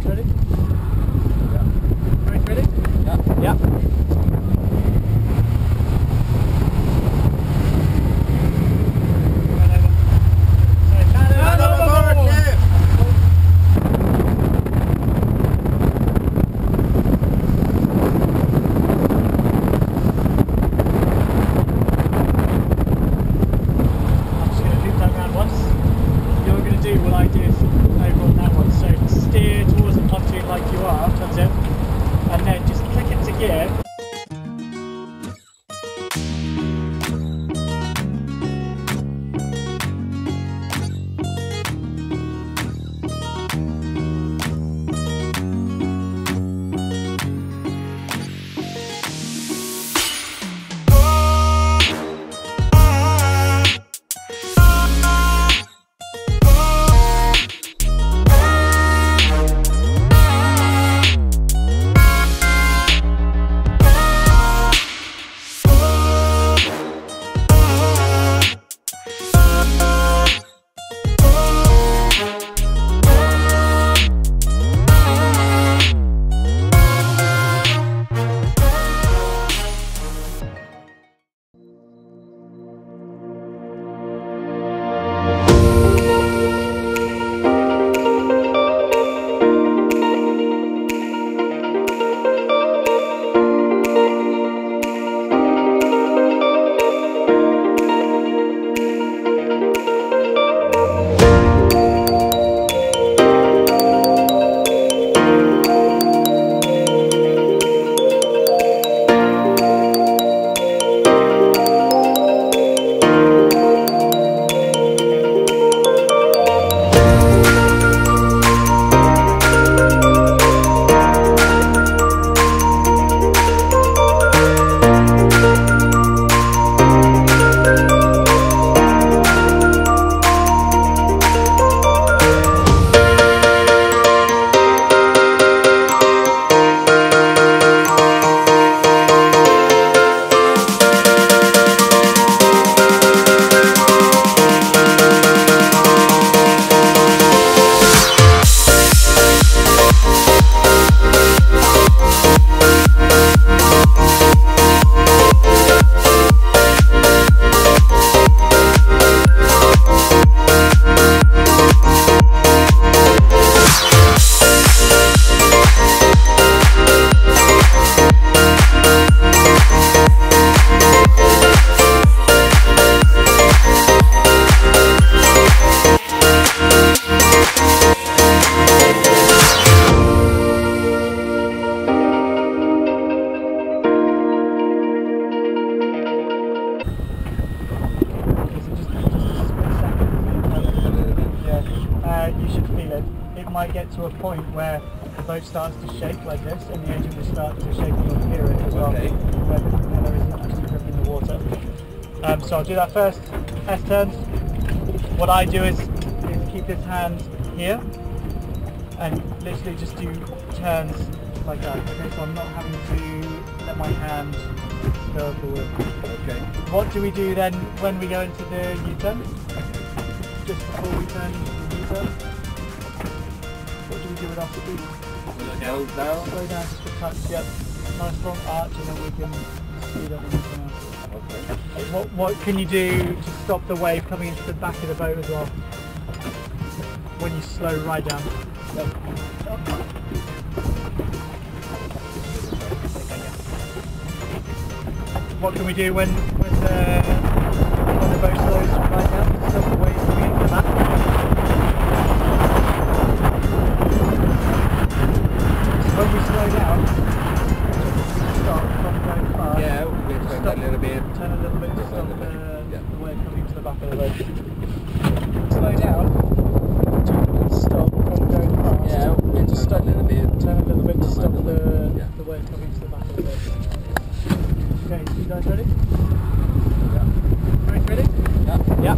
guys ready? Yeah. Brake ready? Yeah. Yeah. Might get to a point where the boat starts to shake like this, and the engine will start to shake and you'll hear it as well, okay. When the propeller isn't actually gripping the water. So I'll do that first. S-turns. What I do is keep this hand here and literally just do turns like that. Okay, so I'm not having to let my hand go forward. Okay. What do we do then when we go into the U-turn? Just before we turn into the U-turn. Give it off the beat. Slow down just for touch, yep. Nice strong arch, and then we can speed up anything else. Okay. What can you do to stop the wave coming into the back of the boat as well? When you slow right down. Yep. What can we do when the boat slows right down to stop the wave coming into the back? When we slow down, we stop going fast. Yeah, we can stop a little bit. Turn a little bit to stop the wave coming to the back of the boat. Slow down, stop from going fast. Yeah, we can just stop a little bit. Turn a little bit to stop the wave coming to the back of the boat. Okay, you guys ready? Yeah. Brake ready? Yeah. Yeah.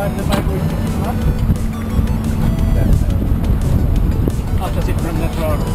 opposite from the throttle.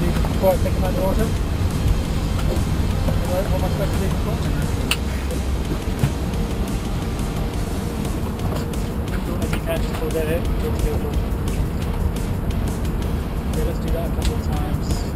Before I take him out of water. What am I supposed to do before? As you can, just pull that in. Okay, let's do that a couple of times.